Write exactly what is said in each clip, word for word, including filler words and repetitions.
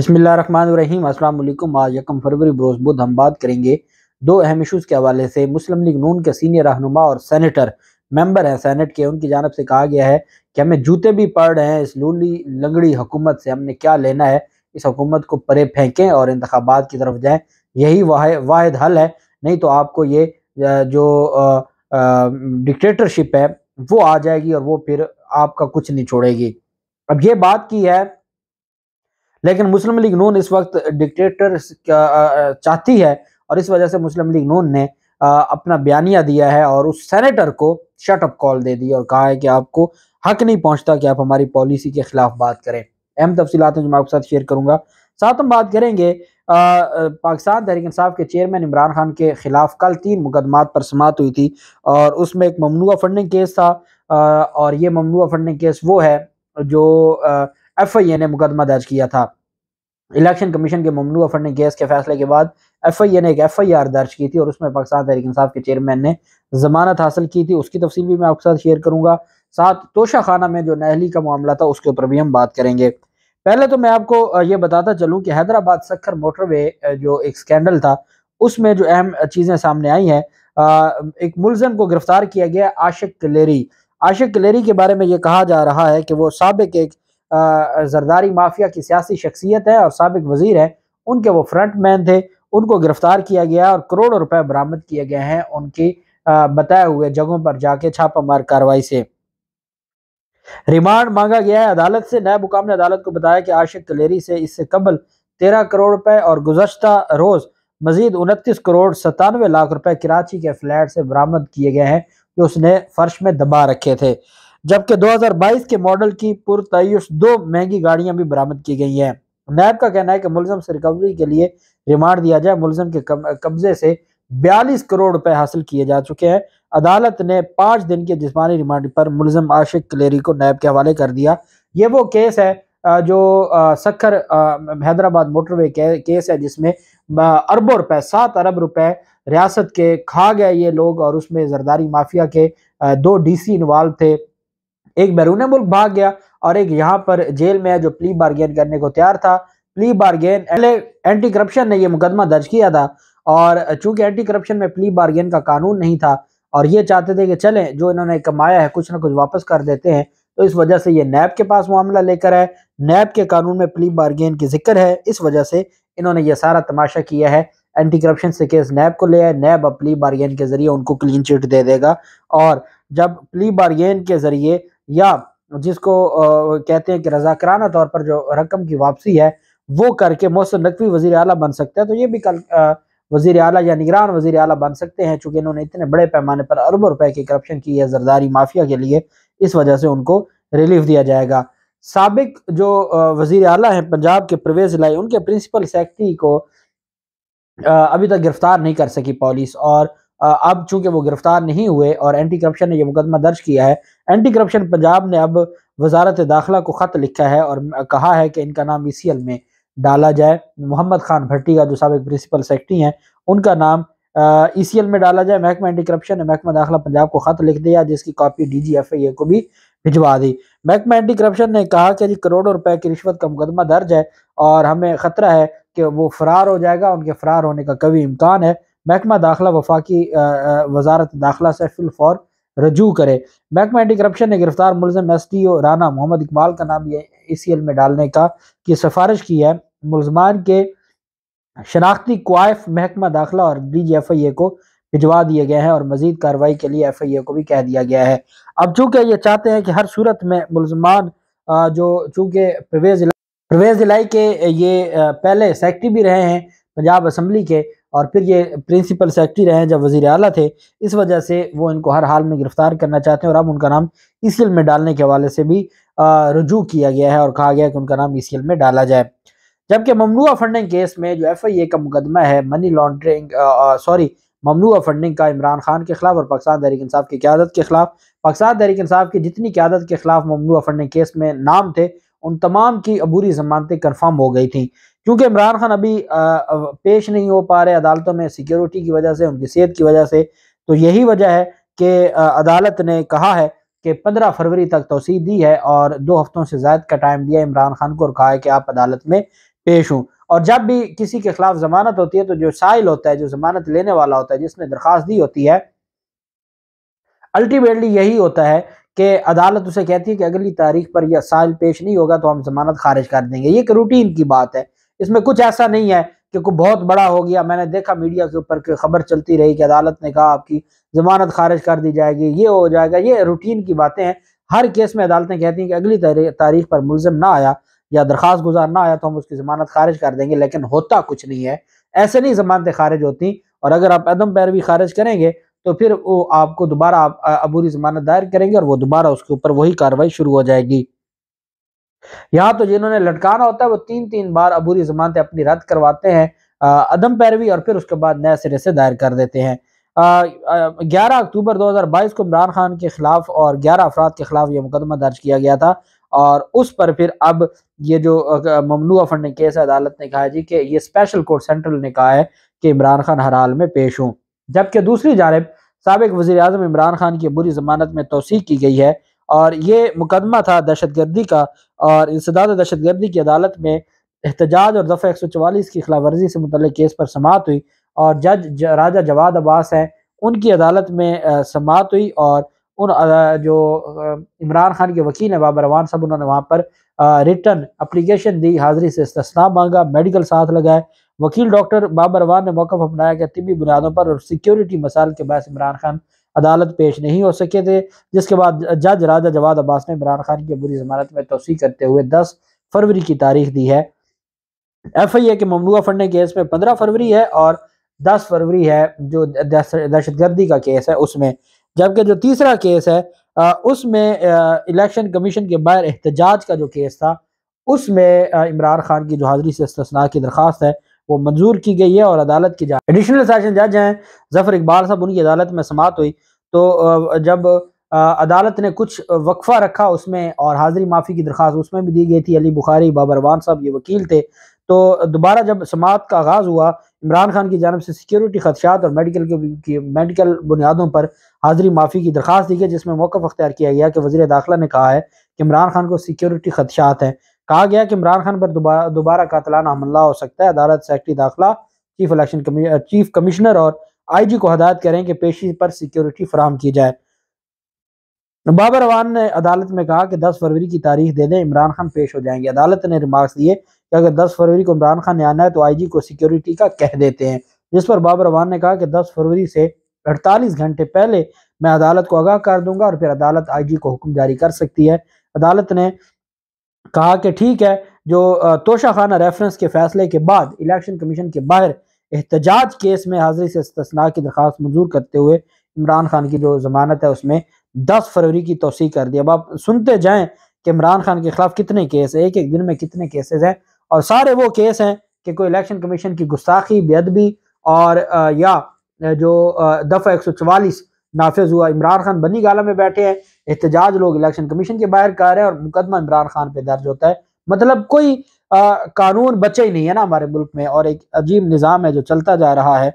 बिस्मिल्लाहिर्रहमानिर्रहीम अस्सलाम वालेकुम। आज यकम फरवरी बरोज़ बुध हम बात करेंगे दो अहम इशूज़ के हवाले से। मुस्लिम लीग नून के सीनियर रहनुमा और सेनेटर मेंबर हैं सेनेट के, उनकी जानब से कहा गया है कि हमें जूते भी पड़ रहे हैं, इस लूली लंगड़ी हुकूमत से हमने क्या लेना है, इस हुकूमत को परे फेंकें और इंतखाबात की तरफ जाएँ, यही वाहिद हल है, नहीं तो आपको ये जो डिक्टेटरशिप है वो आ जाएगी और वो फिर आपका कुछ नहीं छोड़ेगी। अब ये बात की है, लेकिन मुस्लिम लीग नून इस वक्त डिक्टेटर चाहती है और इस वजह से मुस्लिम लीग नून ने अपना बयानिया दिया है और उस सेनेटर को शटअप कॉल दे दी और कहा है कि आपको हक नहीं पहुंचता कि आप हमारी पॉलिसी के खिलाफ बात करें। अहम तफसीलात जो मैं आपके साथ शेयर करूंगा। साथ हम बात करेंगे पाकिस्तान तहरीक इंसाफ के चेयरमैन इमरान खान के खिलाफ कल तीन मुकदमात पर समात हुई थी और उसमें एक ममनुआ फंडिंग केस था और ये ममनुआ फंडिंग केस वो है जो एफ आई ए ने मुकदमा दर्ज किया था। इलेक्शन कमीशन के ममनूआ फंडिंग केस के फैसले के बाद एफ आई ए ने एक एफ आई आर दर्ज की थी और उसमें पाकिस्तान तहरीक इंसाफ के चेयरमैन ने जमानत हासिल की थी, उसकी तफसील भी मैं आपके साथ शेयर करूंगा। साथ तोशा खाना में जो नहली का मामला था उसके ऊपर भी हम बात करेंगे। पहले तो मैं आपको ये बताता चलूँ कि हैदराबाद सुगर मोटरवे जो एक स्कैंडल था उसमें जो अहम चीज़ें सामने आई हैं, एक मुलजम को गिरफ्तार किया गया आशिक कलेरी। आशिक कलेरी के बारे में ये कहा जा रहा है कि वो साबिक एक जरदारी माफिया की सियासी शख्सियत है और साबिक वजीर है, उनके वो फ्रंट मैन थे, उनको गिरफ्तार किया गया और करोड़ों रुपए बरामद किए गए हैं उनकी बताए हुए जगहों पर जाके छापामार कार्रवाई से। रिमांड मांगा गया है अदालत से। नैब हुकाम ने अदालत को बताया कि आशिक कलेरी से इससे कबल तेरह करोड़ रुपए और गुज़श्ता रोज मजीद उनतीस करोड़ सतानवे लाख रुपए कराची के फ्लैट से बरामद किए गए हैं जो उसने फर्श में दबा रखे थे, जबकि दो हज़ार बाईस के मॉडल की पुरतयुश दो महंगी गाड़ियां भी बरामद की गई हैं। नैब का कहना है कि मुलजम से रिकवरी के लिए रिमांड दिया जाए। मुलजम के कब्जे से बयालीस करोड़ रुपए हासिल किए जा चुके हैं। अदालत ने पाँच दिन के जिस्मानी रिमांड पर मुलजम आशिक कलेरी को नैब के हवाले कर दिया। ये वो केस है जो सक्खर हैदराबाद मोटरवे केस है जिसमें अरबों रुपए सात अरब रुपए रियासत के खा गए ये लोग और उसमें जरदारी माफिया के दो डी सी इन्वॉल्व थे, एक बैरून मुल्क भाग गया और एक यहाँ पर जेल में है जो प्ली बार्गेन करने को तैयार था। प्ली बार्गेन एंटी करप्शन ने यह मुकदमा दर्ज किया था और चूंकि एंटी करप्शन में प्ली बार्गेन का कानून नहीं था और ये चाहते थे कि चलें जो इन्होंने कमाया है कुछ ना कुछ वापस कर देते हैं, तो इस वजह से ये नैब के पास मामला लेकर है। नैब के कानून में प्ली बार्गेन की जिक्र है, इस वजह से इन्होंने ये सारा तमाशा किया है। एंटी करप्शन से केस नैब को ले आए, नैब अब प्ली बार्गेन के जरिए उनको क्लीन चिट दे देगा और जब प्ली बार्गेन के जरिए या जिसको कहते हैं कि रजाकराना तौर पर जो रकम की वापसी है वो करके मोहसिन नकवी वजीर आला बन सकता है, तो ये भी कल वजीर आला या निगरान वजीर आला बन सकते हैं। चूंकि इन्होंने इतने बड़े पैमाने पर अरबों रुपए की करप्शन की है जरदारी माफिया के लिए, इस वजह से उनको रिलीफ दिया जाएगा। साबिक जो वजीर आला हैं पंजाब के परवेज़ इलाही, उनके प्रिंसिपल सेक्रेटरी को अभी तक गिरफ्तार नहीं कर सकी पुलिस और अब चूंकि वो गिरफ्तार नहीं हुए और एंटी करप्शन ने यह मुकदमा दर्ज किया है। एंटी करप्शन पंजाब ने अब वजारत दाखिला को ख़त लिखा है और कहा है कि इनका नाम ई सी एल में डाला जाए। मोहम्मद खान भट्टी का जो साबिक प्रिंसिपल सेक्रेटरी हैं उनका नाम ई सी एल में डाला जाए। महकमा एंटी करप्शन ने महकमा दाखिला पंजाब को ख़त लिख दिया जिसकी copy D G F I A को भी भिजवा दी। महकमा एंटी करप्शन ने कहा कि जी करोड़ों रुपए की रिश्वत का मुकदमा दर्ज है और हमें ख़तरा है कि वो फरार हो जाएगा, उनके फरार होने का कभी इम्कान है। महकमा दाखिला वफाकी वजारत दाखिला से फिलफौर रजू करे। महकमा एंटी करप्शन ने गिरफ्तार मुलजम S T O Rana Mohammad Iqbal का नाम ये ई सी एल में डालने का की सिफारिश की है। मुलजमान के शनाख्ती क्वाइफ महकमा दाखिला और D G F I A को भिजवा दिए गए हैं और मजीद कार्रवाई के लिए एफ आई ए को भी कह दिया गया है। अब चूंकि ये चाहते हैं कि हर सूरत में मुलजमान जो चूँकि परवेज़ परवेज़ इलाही के ये पहले सेक्रेटरी भी रहे हैं पंजाब असम्बली के और फिर ये प्रिंसिपल सेक्रेटरी रहे हैं जब वजीर आला थे, इस वजह से वो इनको हर हाल में गिरफ्तार करना चाहते हैं और अब उनका नाम ई सी एल में डालने के हवाले से भी रजू किया गया है और कहा गया कि उनका नाम ई सी एल में डाला जाए। जबकि ममनुआ फंडिंग केस में जो एफ आई ए का मुकदमा है मनी लॉन्ड्रिंग सॉरी ममनुआ फंडिंग का इमरान खान के खिलाफ और पाकिस्तान तहरीक इंसाफ की क़यादत के खिलाफ, पाकिस्तान तहरीक इंसाफ की जितनी क़यादत के खिलाफ ममनुआ फंडिंग केस में नाम थे उन तमाम की अबूरी जमानतें कन्फर्म हो गई थी। क्योंकि इमरान खान अभी पेश नहीं हो पा रहे अदालतों में सिक्योरिटी की वजह से, उनकी सेहत की वजह से, तो यही वजह है कि अदालत ने कहा है कि पंद्रह फरवरी तक तोसी दी है और दो हफ्तों से ज़ायद का टाइम दिया इमरान खान को और कहा है कि आप अदालत में पेश हूँ। और जब भी किसी के खिलाफ जमानत होती है तो जो साइल होता है, जो जमानत लेने वाला होता है, जिसने दरख्वास्त दी होती है, अल्टीमेटली यही होता है कि अदालत उसे कहती है कि अगली तारीख पर यह साइल पेश नहीं होगा तो हम जमानत खारिज कर देंगे। ये एक रूटीन की बात है, इसमें कुछ ऐसा नहीं है कि कोई बहुत बड़ा हो गया। मैंने देखा मीडिया के ऊपर खबर चलती रही कि अदालत ने कहा आपकी जमानत खारिज कर दी जाएगी, ये हो जाएगा। ये रूटीन की बातें हैं। हर केस में अदालतें कहती हैं कि अगली तारीख पर मुलजिम ना आया या दरख्वास्त गुजार ना आया तो हम उसकी जमानत खारिज कर देंगे, लेकिन होता कुछ नहीं है। ऐसे नहीं जमानतें खारिज होती, और अगर आप अदम पैरवी खारिज करेंगे तो फिर वो आपको दोबारा आप अबूरी जमानत दायर करेंगे और वो दोबारा उसके ऊपर वही कार्रवाई शुरू हो जाएगी। यहाँ तो जिन्होंने लटकाना होता है वो तीन तीन बार अबूरी जमानतें अपनी रद्द करवाते हैं अदम पैरवी, और फिर उसके बाद नए सिरे से दायर कर देते हैं। ग्यारह अक्टूबर दो हज़ार बाईस को इमरान खान के खिलाफ और ग्यारह अफराद के खिलाफ ये मुकदमा दर्ज किया गया था, और उस पर फिर अब ये जो ममनुआ फंडिंग केस है, अदालत ने कहा जी कि ये स्पेशल कोर्ट सेंट्रल ने कहा है कि इमरान खान हर हाल में पेश हों। जबकि दूसरी जानब साबिक वज़ीर-ए-आज़म इमरान खान की बुरी जमानत में तोसीक़ की गई है, और ये मुकदमा था दहशतगर्दी का, और इंसदाद दहशतगर्दी की अदालत में एहतजाज और दफ़ा एक सौ चवालीस की खिलाफ वर्जी से मुतल्लिक़ केस पर समात हुई, और जज राजा जवाद अब्बास हैं उनकी अदालत में समात हुई, और उन जो इमरान खान के वकील हैं बाबर अवान साहब, उन्होंने वहाँ पर रिटर्न अप्लीकेशन दी, हाज़िरी से इस्तिस्ना मांगा, मेडिकल साथ लगाए। वकील डॉक्टर बाबर अवान ने मौक़िफ़ अपनाया कि तिब्बी बुनियादों पर और सिक्योरिटी मसाइल के बायस इमरान खान अदालत पेश नहीं हो सके थे, जिसके बाद जज राजा जवाद अब्बास ने इमरान खान की बुरी जमानत में तोसीक़ करते हुए दस फरवरी की तारीख दी है। एफ आई ए के ममनुआ फंडिंग केस में पंद्रह फरवरी है और दस फरवरी है जो दहशतगर्दी का केस है उसमें। जबकि जो तीसरा केस है उसमें इलेक्शन कमीशन के बाहर एहतजाज का जो केस था उसमें इमरान खान की जो हाज़िरी से इस्तिस्ना की दरख्वास्त है वो मंजूर की गई है, और अदालत की जांच एडिशनल सेशन जज हैं जफ़र इकबाल साहब, उनकी अदालत में समात हुई। तो जब अदालत ने कुछ वक्फा रखा उसमें, और हाज़िरी माफ़ी की दरख्वास्त उसमें भी दी गई थी। अली बुखारी, बाबर अवान साहब ये वकील थे। तो दोबारा जब समात का आगाज़ हुआ, इमरान खान की जानब से सिक्योरिटी खदशात और मेडिकल के मेडिकल बुनियादों पर हाज़िरी माफ़ी की दरख्वास्त दी गई, जिसमें मौक़िफ़ अख्तियार किया गया कि वज़ीर दाखिला ने कहा है कि इमरान खान को सिक्योरिटी खदशात हैं। कहा गया कि इमरान खान पर दोबारा दोबारा कातलाना हमला हो सकता है। अदालत सेक्रेटरी दाखिला, चीफ इलेक्शन कमी चीफ कमिश्नर और आई जी को हदायत करें कि पेशी पर सिक्योरिटी फराहम की जाए। बाबर अवान ने अदालत में कहा कि दस फरवरी की तारीख दे दें, इमरान खान पेश हो जाएंगे। अदालत ने रिमार्क्स दिए कि अगर दस फरवरी को इमरान खान ने आना है तो आईजी को सिक्योरिटी का कह देते हैं, जिस पर बाबर अवान ने कहा कि दस फरवरी से अड़तालीस घंटे पहले मैं अदालत को आगाह कर दूंगा और फिर अदालत आईजी को हुक्म जारी कर सकती है। अदालत ने कहा कि ठीक है। जो तोशा खाना रेफरेंस के फैसले के बाद इलेक्शन कमीशन के बाहर एहतजाज केस में हाजिरी से इस्तिस्ना की दरख्वास्त मंजूर करते हुए इमरान खान की जो जमानत है उसमें दस फरवरी की तोसीक़ कर दी। अब आप सुनते जाएं कि इमरान खान के खिलाफ कितने केस हैं, एक एक दिन में कितने केसेस हैं, और सारे वो केस हैं कि कोई इलेक्शन कमीशन की गुस्ताखी, बेअदबी और आ, या जो दफ़ा एक सौ चवालीस नाफिज हुआ। इमरान खान बनी गाला में बैठे हैं, एहतजाज लोग इलेक्शन कमीशन के बाहर कर रहे हैं और मुकदमा इमरान खान पर दर्ज होता है। मतलब कोई आ, कानून बचा ही नहीं है ना हमारे मुल्क में, और एक अजीब निज़ाम है जो चलता जा रहा है।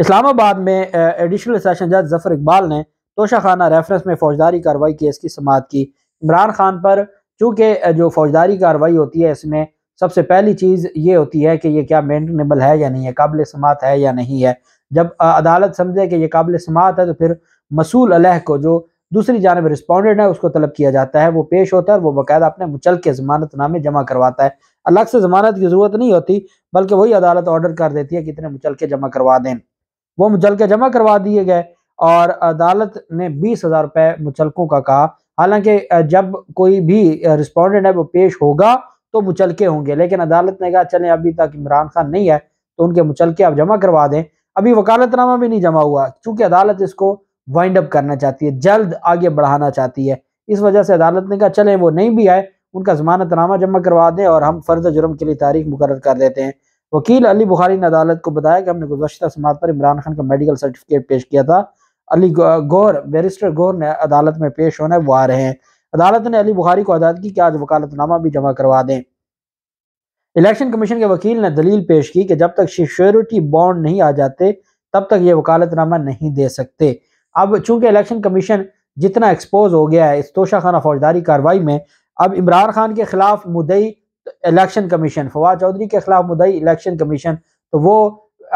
इस्लामाबाद में एडिशनल सेशन जज जफ़र इकबाल ने तोशा खाना रेफरेंस में फौजदारी कार्रवाई केस की समाअत की। इमरान खान पर चूँकि जो फौजदारी कार्रवाई होती है इसमें सबसे पहली चीज़ ये होती है कि ये क्या मेंटेनेबल है या नहीं है, काबिल समात है या नहीं है। जब अदालत समझे कि ये काबिल समात है तो फिर मसूल अलह को, जो दूसरी जानब रिस्पोंडेंट है, उसको तलब किया जाता है, वो पेश होता है और वो बाकायदा अपने मुचल के जमानतनामे जमा करवाता है। अलग से जमानत की ज़रूरत नहीं होती, बल्कि वही अदालत ऑर्डर कर देती है कि इतने मुचल के जमा करवा दें। वो मुचल के जमा करवा दिए गए और अदालत ने बीस हज़ार रुपये मुचलकों का कहा। हालांकि जब कोई भी रिस्पोंडेंट है वो पेश होगा तो मुचलके होंगे, लेकिन अदालत ने कहा चलें अभी तक इमरान खान नहीं है तो उनके मुचलके आप जमा करवा दें। अभी वकालतनामा भी नहीं जमा हुआ, चूँकि अदालत इसको वाइंड अप करना चाहती है, जल्द आगे बढ़ाना चाहती है। इस वजह से अदालत ने कहा चलें वो नहीं भी आए, उनका जमानतनामा जमा करवा दें और हम फर्द जुर्म के लिए तारीख मुकर्रर कर देते हैं। वकील अली बुखारी ने अदालत को बताया कि हमने गुज़श्ता समाअत पर इमरान खान का मेडिकल सर्टिफिकेट पेश किया था। अली गौहर बैरिस्टर गौहर ने अदालत में पेश होना है, वो आ रहे हैं। अदालत ने अली बुखारी को हदायत की कि आज वकालतनामा भी जमा करवा दें। इलेक्शन कमीशन के वकील ने दलील पेश की कि जब तक सिक्योरिटी बॉन्ड नहीं आ जाते तब तक ये वकालतनामा नहीं दे सकते। अब चूंकि इलेक्शन कमीशन जितना एक्सपोज हो गया है इस तोशाखाना फौजदारी कार्रवाई में, अब इमरान खान के खिलाफ मुद्दई इलेक्शन कमीशन, फवाद चौधरी के खिलाफ मुद्दई इलेक्शन कमीशन, तो वो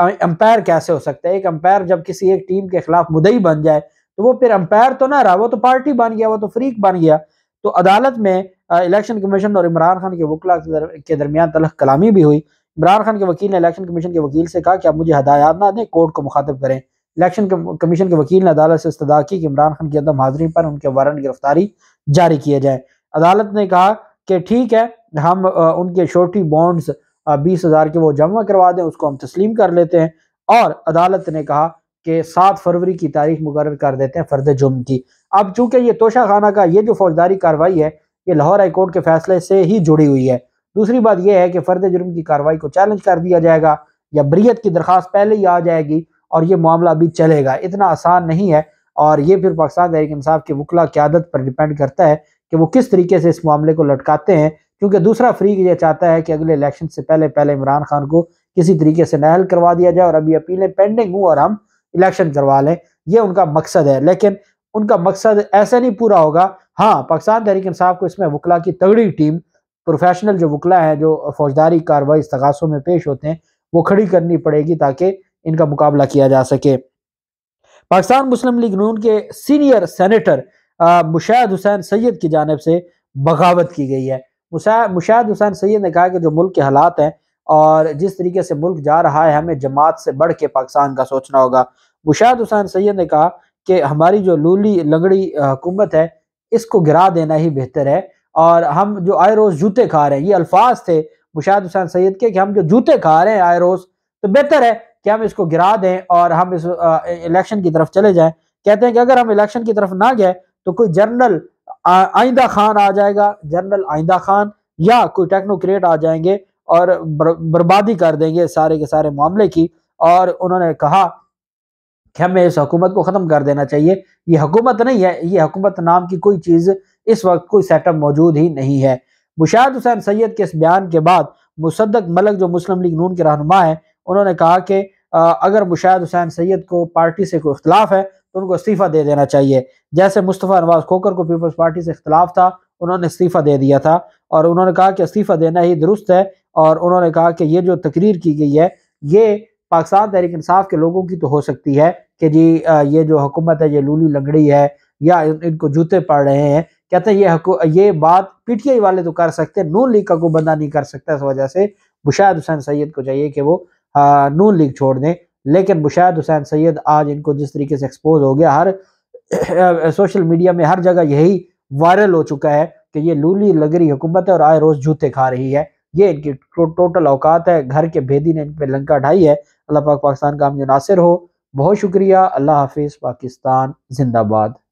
अंपायर कैसे हो सकता है? एक अंपायर जब किसी एक टीम के खिलाफ मुद्दई बन जाए तो वो फिर अंपायर तो ना रहा, वो तो पार्टी बन गया, वो तो फरीक बन गया। तो अदालत में इलेक्शन कमीशन और इमरान खान के वकील के दरमियान तलख कलामी भी हुई। इमरान खान के वकील ने इलेक्शन कमीशन के वकील से कहा कि आप मुझे हदायत ना दें, कोर्ट को मुखातब करें। इलेक्शन कमीशन के वकील ने अदालत से इस्तदा की कि इमरान खान की अदम हाजिरी पर उनके वारंट गिरफ्तारी जारी किए जाए। अदालत ने कहा कि ठीक है, हम उनके श्योरिटी बॉन्ड्स बीस हज़ार के वो जमा करवा दें, उसको हम तस्लीम कर लेते हैं। और अदालत ने कहा कि सात फरवरी की तारीख मुकर्रर कर देते हैं फर्द जुर्म की। अब चूंकि ये तोशा खाना का ये जो फौजदारी कार्रवाई है ये लाहौर हाई कोर्ट के फैसले से ही जुड़ी हुई है। दूसरी बात यह है कि फर्द जुर्म की कार्रवाई को चैलेंज कर दिया जाएगा या बरीयत की दरख्वास्त पहले ही आ जाएगी और ये मामला अभी चलेगा। इतना आसान नहीं है और ये फिर पाकिस्तान तहरीक इंसाफ के वकला की आदत पर डिपेंड करता है कि वो किस तरीके से इस मामले को लटकाते हैं, क्योंकि दूसरा फरीक ये चाहता है कि अगले इलेक्शन से पहले पहले इमरान खान को किसी तरीके से नाहल करवा दिया जाए और अभी अपीलें पेंडिंग हों और हम इलेक्शन करवा लें, ये उनका मकसद है। लेकिन उनका मकसद ऐसे नहीं पूरा होगा। हाँ, पाकिस्तान तहरीक इंसाफ को इसमें वकला की तगड़ी टीम, प्रोफेशनल जो वकला हैं जो फौजदारी कार्रवाई इस्तगासों में पेश होते हैं, वो खड़ी करनी पड़ेगी ताकि इनका मुकाबला किया जा सके। पाकिस्तान मुस्लिम लीग नून के सीनियर सेनेटर मुशाहिद हुसैन सैयद की जानिब से बगावत की गई है। मुशाहिद हुसैन सैयद ने कहा कि जो मुल्क के हालात हैं और जिस तरीके से मुल्क जा रहा है, हमें जमात से बढ़ के पाकिस्तान का सोचना होगा। मुशाहिद हुसैन सैयद ने कहा कि हमारी जो लूली लंगड़ी हुकूमत है इसको गिरा देना ही बेहतर है और हम जो आए रोज़ जूते खा रहे हैं, ये अल्फाज थे मुशाहिद हुसैन सैयद के कि हम जो जूते खा रहे हैं आए रोज़, तो बेहतर है कि हम इसको गिरा दें और हम इस इलेक्शन की तरफ चले जाएं। कहते हैं कि अगर हम इलेक्शन की तरफ ना गए तो कोई जनरल आइंदा खान आ जाएगा, जनरल आइंदा खान या कोई टेक्नोक्रेट आ जाएंगे और बर्बादी कर देंगे सारे के सारे मामले की। और उन्होंने कहा कि हमें इस हुकूमत को ख़त्म कर देना चाहिए। ये हुकूमत नहीं है, ये हुकूमत नाम की कोई चीज़ इस वक्त कोई सेटअप मौजूद ही नहीं है। मुशाहिद हुसैन सैयद के इस बयान के बाद मुसद्दक मलिक जो मुस्लिम लीग नून के रहनुमा हैं, उन्होंने कहा कि अगर मुशाहिद हुसैन सैयद को पार्टी से कोई इख्तलाफ है तो उनको इस्तीफ़ा दे देना चाहिए। जैसे मुस्तफ़ा नवाज़ खोखर को पीपल्स पार्टी से इख्तलाफ था, उन्होंने इस्तीफ़ा दे दिया था और उन्होंने कहा कि इस्तीफ़ा देना ही दुरुस्त है। और उन्होंने कहा कि ये जो तकरीर की गई है ये पाकिस्तान तहरीक इंसाफ के लोगों की तो हो सकती है कि जी ये जो हुकूमत है ये लूली लंगड़ी है या इनको जूते पड़ रहे हैं। कहते हैं ये ये बात पीटीआई वाले तो कर सकते, नून लीग का कोई बंदा नहीं कर सकता। इस वजह से मुशाहिद हुसैन सैयद को चाहिए कि वो नून लीग छोड़ दें। लेकिन मुशाहिद हुसैन सैयद आज इनको जिस तरीके से एक्सपोज हो गया, हर सोशल मीडिया में हर जगह यही वायरल हो चुका है कि ये लूली लगरी हुकूमत है और आए रोज़ जूते खा रही है। ये इनकी टो, टोटल औकात है। घर के भेदी ने इन पर लंका ढाई है। अल्लाह पाक पाकिस्तान का हम नासिर हो। बहुत शुक्रिया। अल्लाह हाफिज़। पाकिस्तान जिंदाबाद।